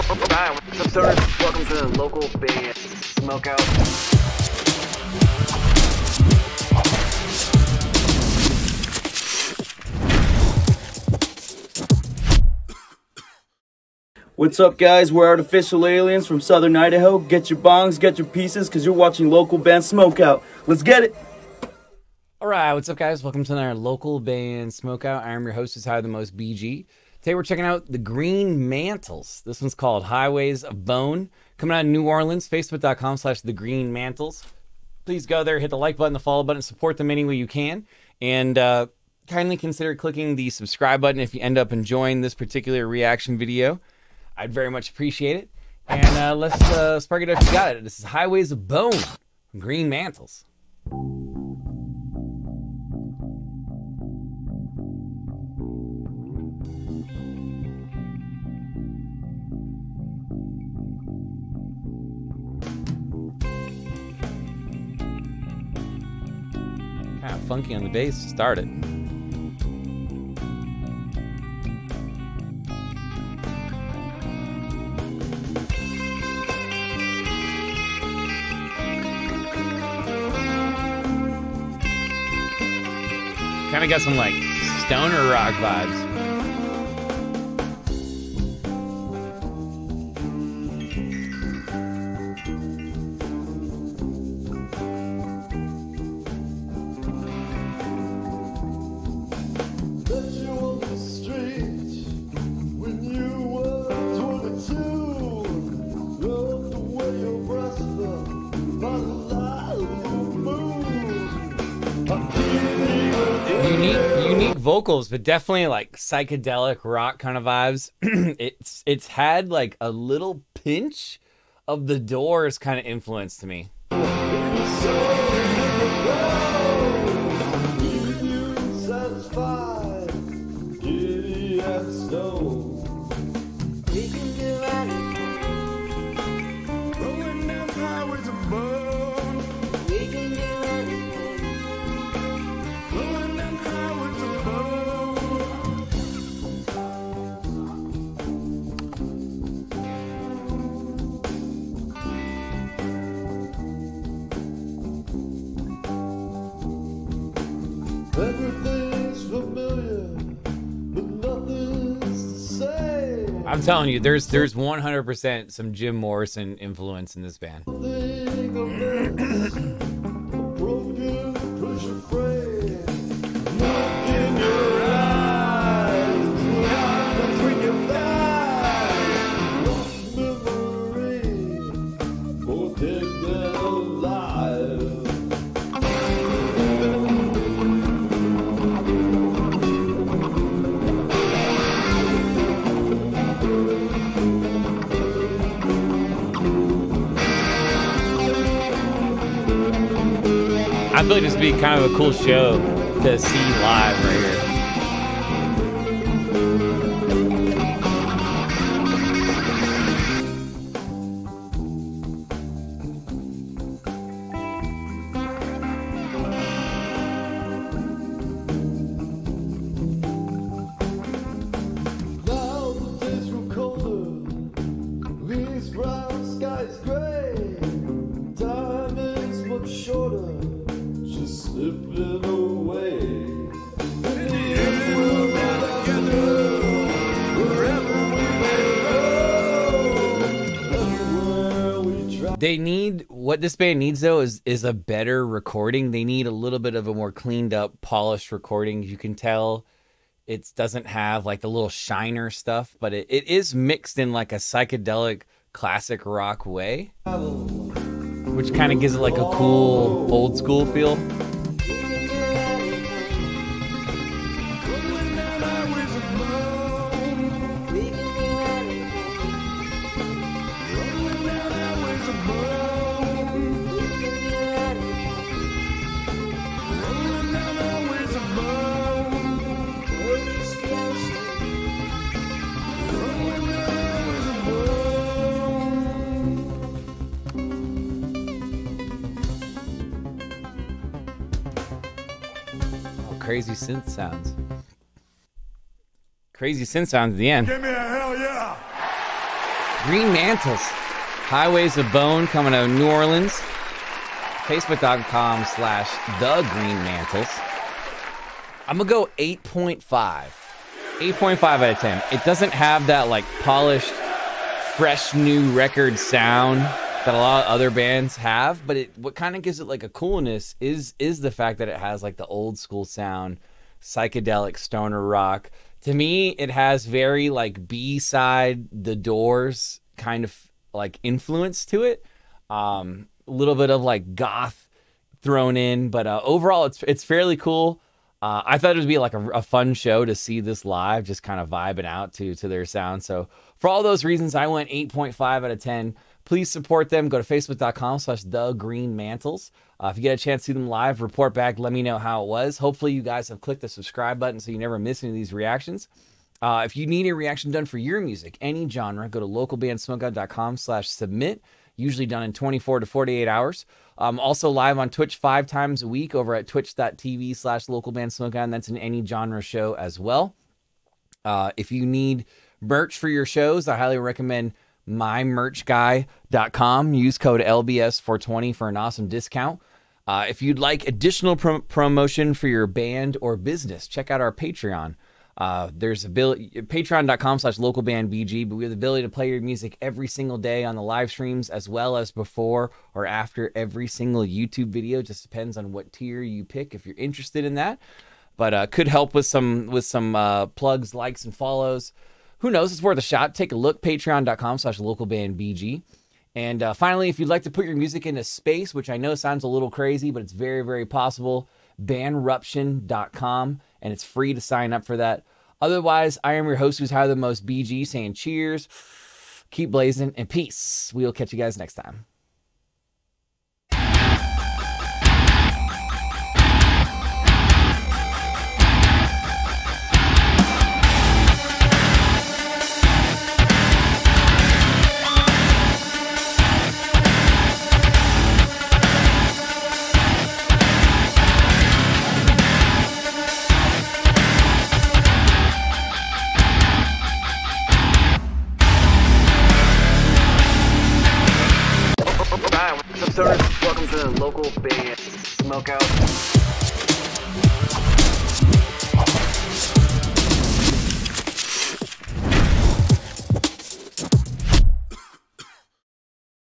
Welcome to the Local Band Smokeout. What's up, guys? We're artificial aliens from southern Idaho. Get your bongs, get your pieces, because you're watching Local Band Smokeout. Let's get it! Alright, what's up, guys? Welcome to our Local Band Smokeout. I am your host, High the Most BG. Today we're checking out The Green Mantles. This one's called Highways of Bone. Coming out of New Orleans, facebook.com/thegreenmantles. Please go there, hit the like button, the follow button, support them any way you can. And kindly consider clicking the subscribe button if you end up enjoying this particular reaction video. I'd very much appreciate it. And let's spark it up if you got it. This is Highways of Bone, Green Mantles. Kind of funky on the bass to start it. Kind of got some like stoner rock vibes. Unique vocals, but definitely like psychedelic rock kind of vibes. it's had like a little pinch of the Doors kind of influence to me. Everything's familiar, but nothing's the same. I'm telling you, there's 100% some Jim Morrison influence in this band. I feel like this would be kind of a cool show to see live right here. Now the days grow colder, these brown skies gray, time is much shorter. Slipping away. We'll be together wherever we may go. Everywhere we try. They need, what this band needs though is a better recording. They need a little bit of a more cleaned up, polished recording. You can tell it doesn't have like the little shiner stuff, but it is mixed in like a psychedelic classic rock way. Which kind of gives it like a cool old school feel. Crazy synth sounds. Crazy synth sounds at the end. Give me a hell yeah! Green Mantles, Highways of Bone, coming out of New Orleans. Facebook.com/The Green Mantles. I'm gonna go 8.5. 8.5 out of 10. It doesn't have that like polished, fresh new record sound that a lot of other bands have, but it, what kind of gives it like a coolness is the fact that it has like the old school sound, psychedelic stoner rock. To me, it has very like B-side The Doors kind of like influence to it. A little bit of like goth thrown in, but overall it's fairly cool. I thought it would be like a fun show to see this live, just kind of vibing out to their sound. So for all those reasons, I went 8.5 out of 10. Please support them. Go to facebook.com/thegreenmantles. If you get a chance to see them live, report back. Let me know how it was. Hopefully you guys have clicked the subscribe button so you never miss any of these reactions. If you need a reaction done for your music, any genre, go to localbandsmokeout.com/submit. Usually done in 24 to 48 hours. Also live on Twitch 5 times a week over at twitch.tv/localbandsmokeout, and that's in any genre show as well. If you need merch for your shows, I highly recommend mymerchguy.com. Use code LBS420 for an awesome discount. If you'd like additional promotion for your band or business, check out our Patreon. There's patreon.com/localbandbg, but we have the ability to play your music every single day on the live streams, as well as before or after every single YouTube video. Just depends on what tier you pick if you're interested in that, but could help with some plugs, likes, and follows. Who knows? It's worth a shot. Take a look. Patreon.com/localbandbg. And finally, if you'd like to put your music into space, which I know sounds a little crazy, but it's very, very possible, Bandruption.com, and it's free to sign up for that. Otherwise, I am your host, who's higher than most, BG, saying cheers, keep blazing, and peace. We'll catch you guys next time. Welcome to the Local Band Smokeout.